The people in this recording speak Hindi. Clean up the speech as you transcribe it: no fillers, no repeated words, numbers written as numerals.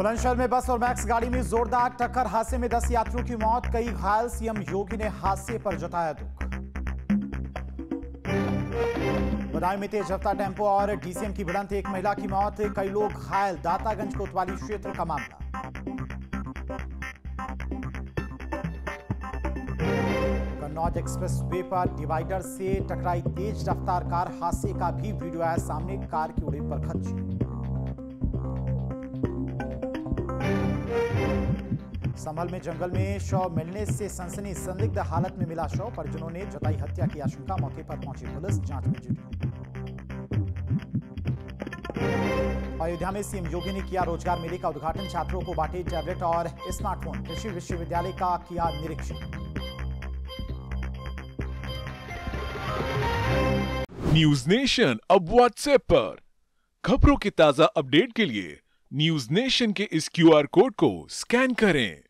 बुलंदशहर में बस और मैक्स गाड़ी में जोरदार टक्कर, हादसे में 10 यात्रियों की मौत, कई घायल। सीएम योगी ने हादसे पर जताया दुख। बदाई में तेज रफ्तार टेम्पो और डीसीएम की भिड़ंत, एक महिला की मौत, कई लोग घायल। दातागंज कोतवाली क्षेत्र का मामला। कन्नौज एक्सप्रेसवे पर डिवाइडर से टकराई तेज रफ्तार कार, हादसे का भी वीडियो आया सामने, कार की उड़े पर खच्चर। संभल में जंगल में शव मिलने से सनसनी, संदिग्ध हालत में मिला शव, परिजनों ने जताई हत्या की आशंका, मौके पर पहुंची पुलिस, जांच में जुटी। अयोध्या में सीएम योगी ने किया रोजगार मेले का उद्घाटन, छात्रों को बांटे टैबलेट और स्मार्टफोन, ऋषि विश्वविद्यालय का किया निरीक्षण। न्यूज नेशन अब WhatsApp पर खबरों की ताजा अपडेट के लिए न्यूज नेशन के इस QR कोड को स्कैन करें।